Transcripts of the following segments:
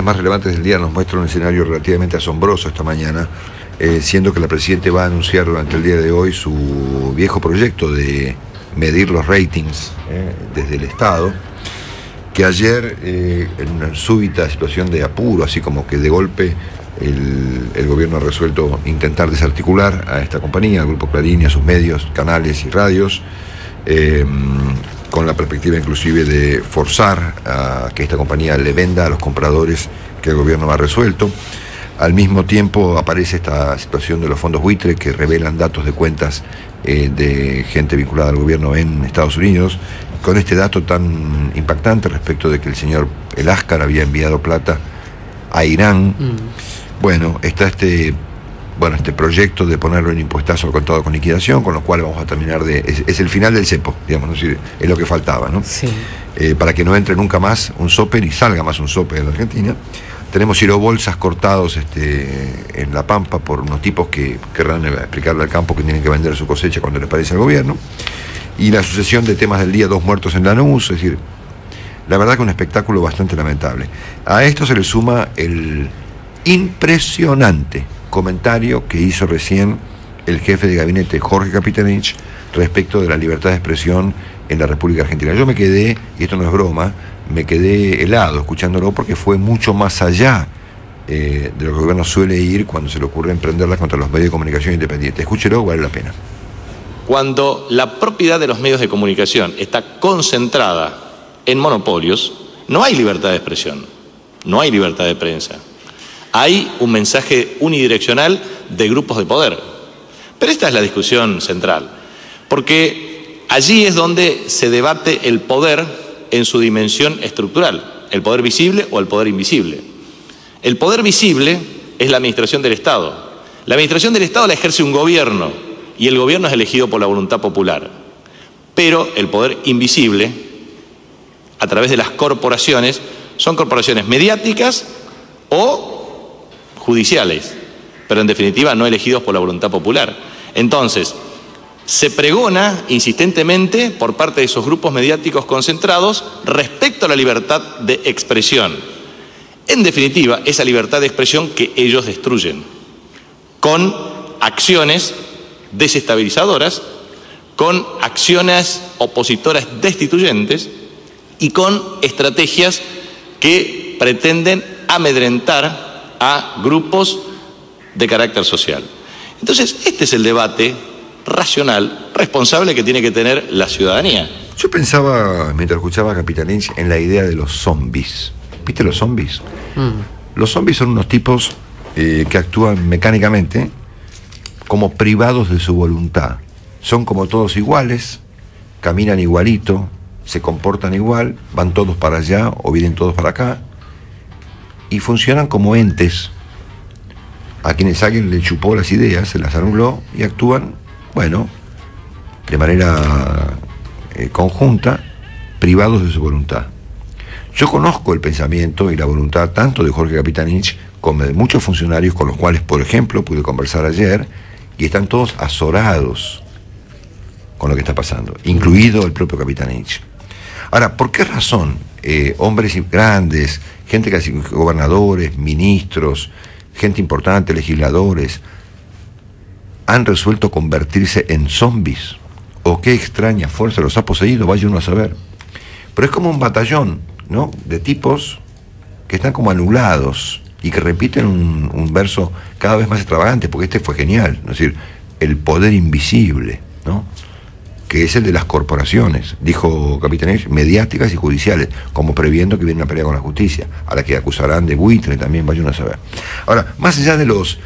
más relevantes del día nos muestra un escenario relativamente asombroso esta mañana, siendo que la Presidenta va a anunciar durante el día de hoy su viejo proyecto de medir los ratings desde el Estado, que ayer, en una súbita situación de apuro, así como que de golpe el gobierno ha resuelto intentar desarticular a esta compañía, al Grupo Clarín y a sus medios, canales y radios, con la perspectiva inclusive de forzar a que esta compañía le venda a los compradores que el gobierno ha resuelto. Al mismo tiempo aparece esta situación de los fondos buitre que revelan datos de cuentas de gente vinculada al gobierno en Estados Unidos, con este dato tan impactante respecto de que el señor Eláskar había enviado plata a Irán. Bueno, está este proyecto de ponerlo en impuestazo al contado con liquidación, con lo cual vamos a terminar de... Es el final del cepo, digamos, ¿no? Es lo que faltaba, ¿no? Sí. Para que no entre nunca más un sope, ni salga más un sope de la Argentina. Tenemos sirobolsas cortados en La Pampa por unos tipos que querrán explicarle al campo que tienen que vender su cosecha cuando les parece al gobierno. Y la sucesión de temas del día, 2 muertos en Lanús, es decir, la verdad que un espectáculo bastante lamentable. A esto se le suma el impresionante comentario que hizo recién el jefe de gabinete Jorge Capitanich respecto de la libertad de expresión en la República Argentina. Yo me quedé, y esto no es broma, me quedé helado escuchándolo porque fue mucho más allá de lo que el gobierno suele ir cuando se le ocurre emprenderlas contra los medios de comunicación independientes. Escúchelo, vale la pena. Cuando la propiedad de los medios de comunicación está concentrada en monopolios, no hay libertad de expresión, no hay libertad de prensa. Hay un mensaje unidireccional de grupos de poder. Pero esta es la discusión central, porque allí es donde se debate el poder en su dimensión estructural, el poder visible o el poder invisible. El poder visible es la administración del Estado. La administración del Estado la ejerce un gobierno y el gobierno es elegido por la voluntad popular. Pero el poder invisible, a través de las corporaciones, son corporaciones mediáticas o judiciales, pero en definitiva no elegidos por la voluntad popular. Entonces, se pregona insistentemente por parte de esos grupos mediáticos concentrados respecto a la libertad de expresión. En definitiva, esa libertad de expresión que ellos destruyen con acciones desestabilizadoras, con acciones opositoras destituyentes, y con estrategias que pretenden amedrentar a grupos de carácter social. Entonces, este es el debate racional, responsable que tiene que tener la ciudadanía. Yo pensaba, mientras escuchaba a Capitanich, en la idea de los zombies. ¿Viste los zombies? Los zombies son unos tipos que actúan mecánicamente como privados de su voluntad. Son como todos iguales, caminan igualito, se comportan igual, van todos para allá o vienen todos para acá, y funcionan como entes a quienes alguien le chupó las ideas, se las anuló y actúan, bueno, de manera conjunta, privados de su voluntad. Yo conozco el pensamiento y la voluntad tanto de Jorge Capitanich como de muchos funcionarios con los cuales, por ejemplo, pude conversar ayer, y están todos azorados con lo que está pasando, incluido el propio Capitanich. Ahora, ¿por qué razón hombres grandes, gente que hace gobernadores, ministros, gente importante, legisladores, han resuelto convertirse en zombies? ¿O qué extraña fuerza los ha poseído? Vaya uno a saber. Pero es como un batallón, ¿no?, de tipos que están como anulados y que repiten un verso cada vez más extravagante, porque este fue genial, ¿no? Es decir, el poder invisible, ¿no?, que es el de las corporaciones, dijo Capitanich, mediáticas y judiciales, como previendo que viene una pelea con la justicia, a la que acusarán de buitre también, vayan a saber. Ahora, más allá de los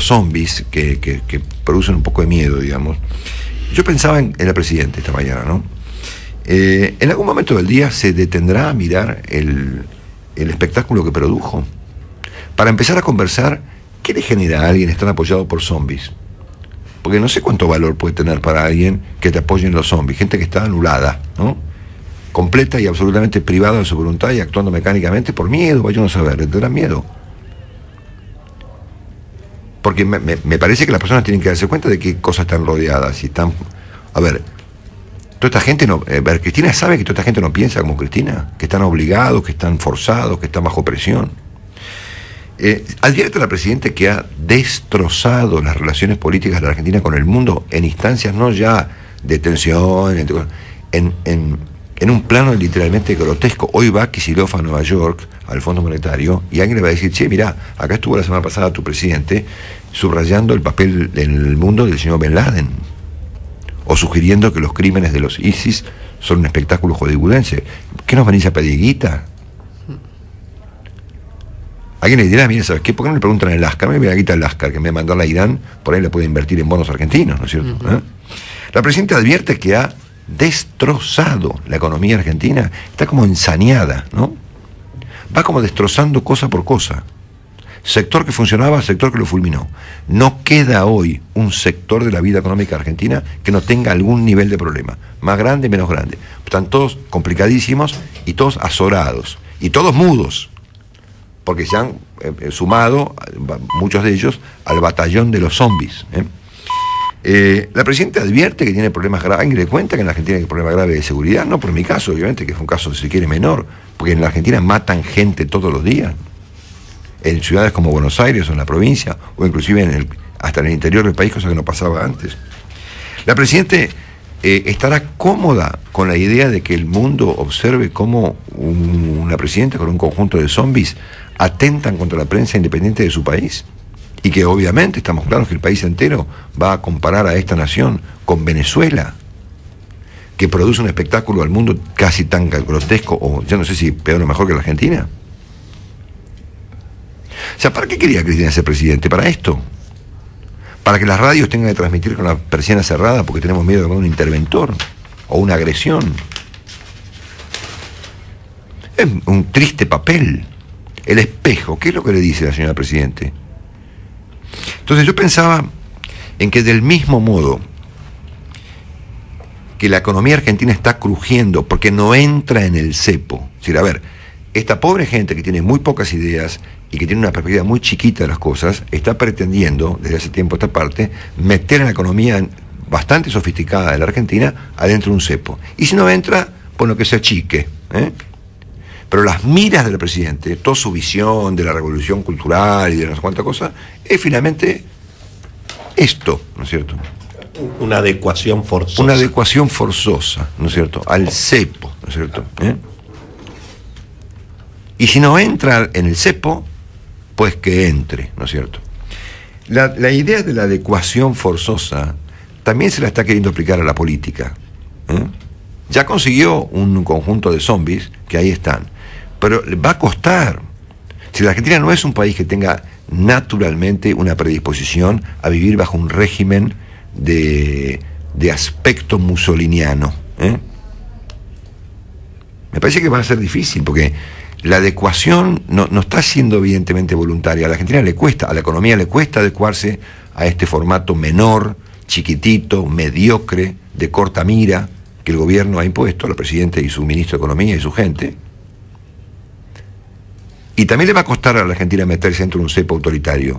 zombies que producen un poco de miedo, digamos, yo pensaba en la Presidenta esta mañana, ¿no? ¿En algún momento del día se detendrá a mirar el espectáculo que produjo? Para empezar a conversar, ¿qué le genera a alguien estar apoyado por zombies? Porque no sé cuánto valor puede tener para alguien que te apoyen los zombies, gente que está anulada, ¿no?, completa y absolutamente privada de su voluntad y actuando mecánicamente por miedo, vaya uno a saber, le tendrán miedo. Porque me parece que las personas tienen que darse cuenta de qué cosas están rodeadas y están... A ver, toda esta gente no... Cristina sabe que toda esta gente no piensa como Cristina, que están obligados, que están forzados, que están bajo presión. advierte a la Presidenta que ha destrozado las relaciones políticas de la Argentina con el mundo en instancias no ya de tensión, en un plano literalmente grotesco. Hoy va Kicillof a Nueva York, al Fondo Monetario, y alguien le va a decir: che, mirá, acá estuvo la semana pasada tu presidente subrayando el papel en el mundo del señor Ben Laden, o sugiriendo que los crímenes de los ISIS son un espectáculo hollywoodense. ¿Qué nos venís a pedir, guita? Alguien le dirá: mira, ¿sabes qué? ¿Por qué no le preguntan a Eláskar? Me voy a quitar a Eláskar, que me va a mandar a Irán, por ahí la puede invertir en bonos argentinos, ¿no es cierto? Uh-huh. ¿Eh? La Presidenta advierte que ha destrozado la economía argentina, está como ensañada, ¿no? Va como destrozando cosa por cosa. Sector que funcionaba, sector que lo fulminó. No queda hoy un sector de la vida económica argentina que no tenga algún nivel de problema, más grande, menos grande. Están todos complicadísimos y todos azorados, y todos mudos, porque se han sumado, muchos de ellos, al batallón de los zombies, ¿eh? La Presidenta advierte que tiene problemas graves. ¿Alguien le cuenta que en la Argentina hay problemas graves de seguridad? No, por mi caso, obviamente, que es un caso, si se quiere, menor, porque en la Argentina matan gente todos los días, en ciudades como Buenos Aires o en la provincia, o inclusive en hasta en el interior del país, cosa que no pasaba antes. La Presidenta estará cómoda con la idea de que el mundo observe cómo una Presidenta con un conjunto de zombies atentan contra la prensa independiente de su país, y que obviamente estamos claros que el país entero va a comparar a esta nación con Venezuela, que produce un espectáculo al mundo casi tan grotesco, o yo no sé si peor o mejor que la Argentina. O sea, ¿para qué quería Cristina ser presidente? Para esto. Para que las radios tengan que transmitir con la persiana cerrada porque tenemos miedo de un interventor o una agresión. Es un triste papel. El espejo. ¿Qué es lo que le dice la señora Presidente? Entonces yo pensaba en que, del mismo modo que la economía argentina está crujiendo porque no entra en el cepo, es decir, a ver, esta pobre gente que tiene muy pocas ideas y que tiene una perspectiva muy chiquita de las cosas, está pretendiendo, desde hace tiempo a esta parte, meter en la economía bastante sofisticada de la Argentina adentro de un cepo. Y si no entra, bueno, que se achique, ¿eh? Pero las miras del presidente, toda su visión de la revolución cultural y de no sé cuánta cosa, es finalmente esto, ¿no es cierto? Una adecuación forzosa. Una adecuación forzosa, ¿no es cierto? Al cepo, ¿no es cierto? ¿Eh? Y si no entra en el cepo, pues que entre, ¿no es cierto? La idea de la adecuación forzosa también se la está queriendo aplicar a la política, ¿eh? Ya consiguió un conjunto de zombies que ahí están, pero va a costar. Si la Argentina no es un país que tenga naturalmente una predisposición a vivir bajo un régimen de aspecto musoliniano, ¿eh? Me parece que va a ser difícil porque la adecuación no está siendo evidentemente voluntaria. A la Argentina le cuesta, a la economía le cuesta adecuarse a este formato menor, chiquitito, mediocre, de corta mira, que el gobierno ha impuesto, la Presidenta y su ministro de Economía y su gente. Y también le va a costar a la Argentina meterse dentro de un cepo autoritario.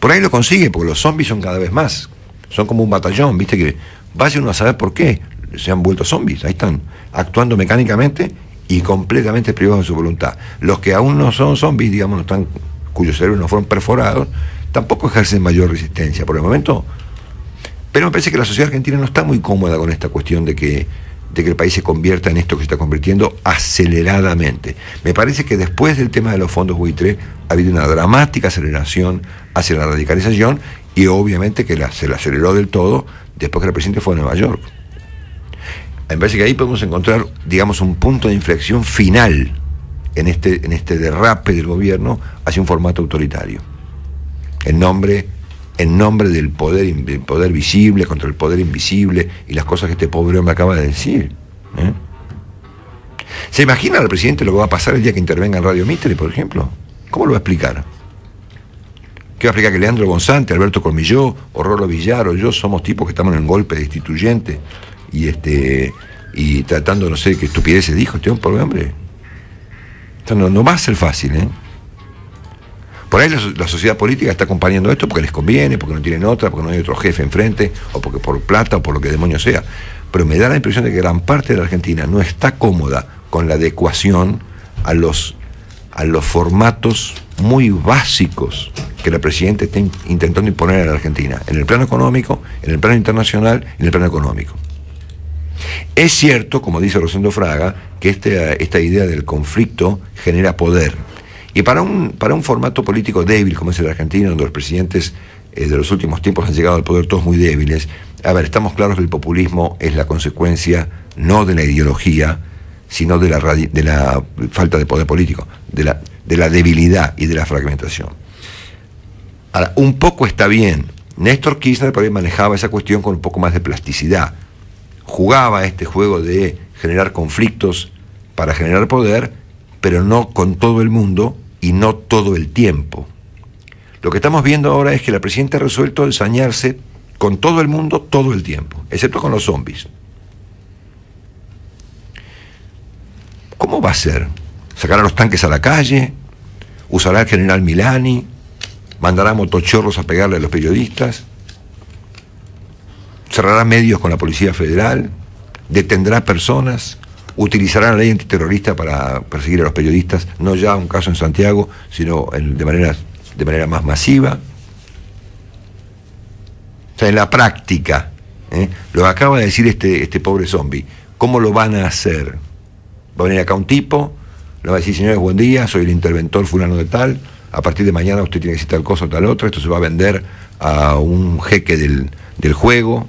Por ahí lo consigue, porque los zombies son cada vez más. Son como un batallón, ¿viste? Que vaya uno a saber por qué se han vuelto zombies. Ahí están, actuando mecánicamente y completamente privados de su voluntad. Los que aún no son zombies, digamos, no están, cuyos cerebros no fueron perforados, tampoco ejercen mayor resistencia. Por el momento. Pero me parece que la sociedad argentina no está muy cómoda con esta cuestión de que el país se convierta en esto que se está convirtiendo aceleradamente. Me parece que después del tema de los fondos buitre ha habido una dramática aceleración hacia la radicalización, y obviamente que se la aceleró del todo después que la Presidenta fue a Nueva York. Me parece que ahí podemos encontrar, digamos, un punto de inflexión final en este derrape del gobierno hacia un formato autoritario. En nombre del poder visible contra el poder invisible, y las cosas que este pobre hombre acaba de decir, ¿eh? ¿Se imagina al presidente lo que va a pasar el día que intervenga en Radio Mitre, por ejemplo? ¿Cómo lo va a explicar? ¿Qué va a explicar que Leandro González, Alberto Colmilló, Horrolo Villar o yo somos tipos que estamos en un golpe destituyente y tratando, no sé qué estupideces dijo este pobre hombre? Esto no va a ser fácil, ¿eh? Por ahí la sociedad política está acompañando esto porque les conviene, porque no tienen otra, porque no hay otro jefe enfrente, o porque por plata, o por lo que demonio sea. Pero me da la impresión de que gran parte de la Argentina no está cómoda con la adecuación a los formatos muy básicos que la Presidenta está intentando imponer a la Argentina, en el plano económico, en el plano internacional, en el plano económico. Es cierto, como dice Rosendo Fraga, que esta idea del conflicto genera poder. Y para un formato político débil como es el argentino, donde los presidentes de los últimos tiempos han llegado al poder todos muy débiles, a ver, estamos claros que el populismo es la consecuencia no de la ideología, sino de la falta de poder político, de la debilidad y de la fragmentación. Ahora, un poco está bien. Néstor Kirchner por ahí manejaba esa cuestión con un poco más de plasticidad. Jugaba este juego de generar conflictos para generar poder, pero no con todo el mundo y no todo el tiempo. Lo que estamos viendo ahora es que la Presidenta ha resuelto ensañarse con todo el mundo todo el tiempo, excepto con los zombies. ¿Cómo va a ser? ¿Sacará los tanques a la calle? ¿Usará al general Milani? ¿Mandará motochorros a pegarle a los periodistas? ¿Cerrará medios con la Policía Federal? ¿Detendrá personas? ¿Utilizará la ley antiterrorista para perseguir a los periodistas? No ya un caso en Santiago, sino de manera más masiva. O sea, en la práctica, lo que acaba de decir este pobre zombie, ¿cómo lo van a hacer? Va a venir acá un tipo, le va a decir: señores, buen día, soy el interventor fulano de tal, a partir de mañana usted tiene que decir tal cosa o tal otra, esto se va a vender a un jeque del juego,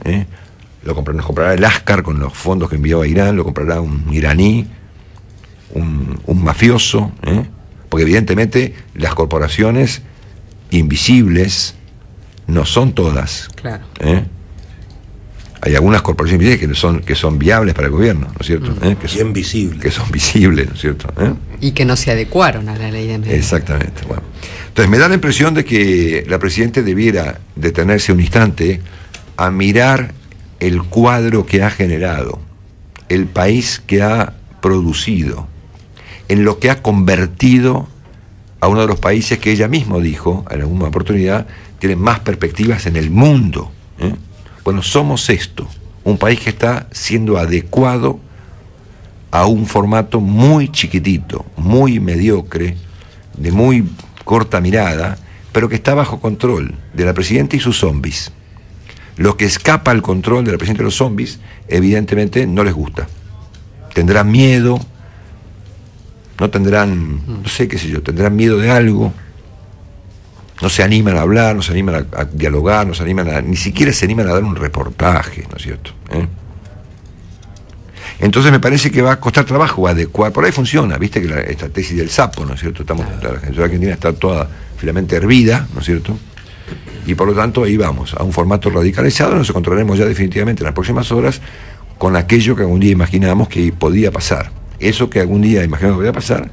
nos comprará Eláskar con los fondos que enviaba a Irán, lo comprará un iraní, un mafioso, porque evidentemente las corporaciones invisibles no son todas. Claro. Hay algunas corporaciones invisibles que son viables para el gobierno, ¿no es cierto? Que son visibles, ¿no es cierto? Y que no se adecuaron a la ley de medios. Exactamente. Bueno. Entonces me da la impresión de que la Presidenta debiera detenerse un instante a mirar el cuadro que ha generado, el país que ha producido, en lo que ha convertido a uno de los países que ella misma dijo en alguna oportunidad tienen más perspectivas en el mundo. Bueno, somos esto, un país que está siendo adecuado a un formato muy chiquitito, muy mediocre, de muy corta mirada, pero que está bajo control de la Presidenta y sus zombies. Lo que escapa al control de la Presidenta y los zombies, evidentemente no les gusta. Tendrán miedo, no tendrán, no sé qué sé yo, tendrán miedo de algo, no se animan a hablar, no se animan a dialogar, no se animan a, ni siquiera se animan a dar un reportaje, ¿no es cierto? Entonces me parece que va a costar trabajo adecuar, por ahí funciona, viste que esta tesis del sapo, ¿no es cierto? La sociedad argentina está toda finalmente hervida, ¿no es cierto? Y por lo tanto ahí vamos, a un formato radicalizado, nos encontraremos ya definitivamente en las próximas horas con aquello que algún día imaginábamos que podía pasar. Eso que algún día imaginábamos que podía pasar,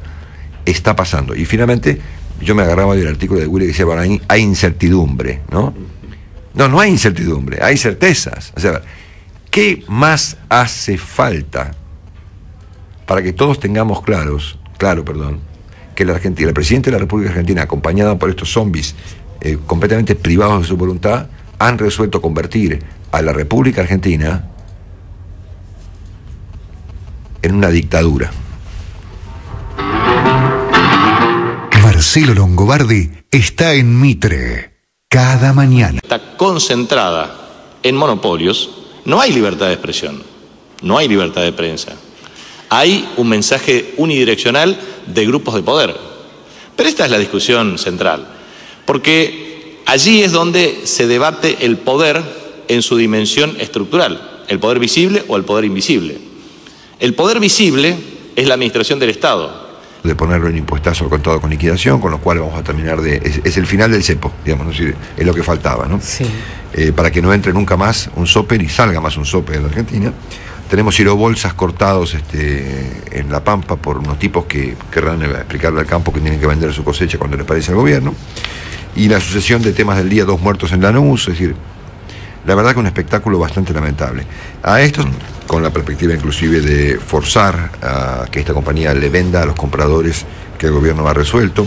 está pasando. Y finalmente yo me agarraba del artículo de Willy que decía, bueno, hay incertidumbre, ¿no? No, no hay incertidumbre, hay certezas. O sea, ¿qué más hace falta para que todos tengamos claro, que la Argentina, la Presidenta de la República Argentina, acompañada por estos zombies, completamente privados de su voluntad, han resuelto convertir a la República Argentina en una dictadura? Marcelo Longobardi está en Mitre cada mañana. Está concentrada en monopolios. No hay libertad de expresión, no hay libertad de prensa. Hay un mensaje unidireccional de grupos de poder. Pero esta es la discusión central. Porque allí es donde se debate el poder en su dimensión estructural, el poder visible o el poder invisible. El poder visible es la administración del Estado. De ponerlo en impuestazo al contado con liquidación, con lo cual vamos a terminar de... Es el final del cepo, digamos, ¿no? Es lo que faltaba, ¿no? Sí. Para que no entre nunca más un sope ni salga más un sope de la Argentina. Tenemos sirobolsas cortados en La Pampa por unos tipos que querrán explicarle al campo que tienen que vender su cosecha cuando les parece al gobierno. Y la sucesión de temas del día, 2 muertos en Lanús, es decir, la verdad que un espectáculo bastante lamentable. A esto, con la perspectiva inclusive de forzar a que esta compañía le venda a los compradores que el gobierno ha resuelto.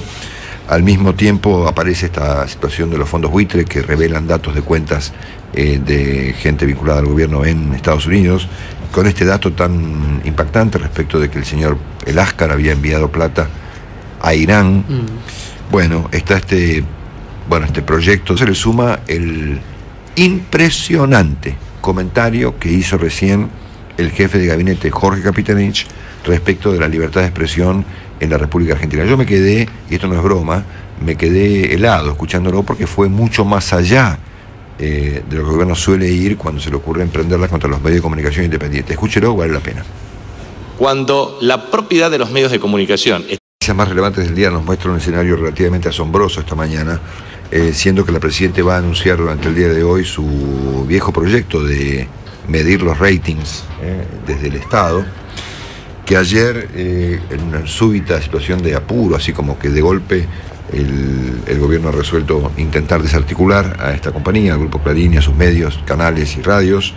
Al mismo tiempo aparece esta situación de los fondos buitre que revelan datos de cuentas de gente vinculada al gobierno en Estados Unidos, con este dato tan impactante respecto de que el señor Eláskar había enviado plata a Irán. Bueno, está este proyecto. Se le suma el impresionante comentario que hizo recién el jefe de gabinete Jorge Capitanich respecto de la libertad de expresión en la República Argentina. Yo me quedé, y esto no es broma, me quedé helado escuchándolo porque fue mucho más allá de lo que el gobierno suele ir cuando se le ocurre emprenderla contra los medios de comunicación independientes. Escúchelo, vale la pena. Cuando la propiedad de los medios de comunicación... Las más relevantes del día nos muestra un escenario relativamente asombroso esta mañana, siendo que la Presidenta va a anunciar durante el día de hoy su viejo proyecto de medir los ratings desde el Estado, que ayer, en una súbita situación de apuro, así como que de golpe el gobierno ha resuelto intentar desarticular a esta compañía, al Grupo Clarín y a sus medios, canales y radios.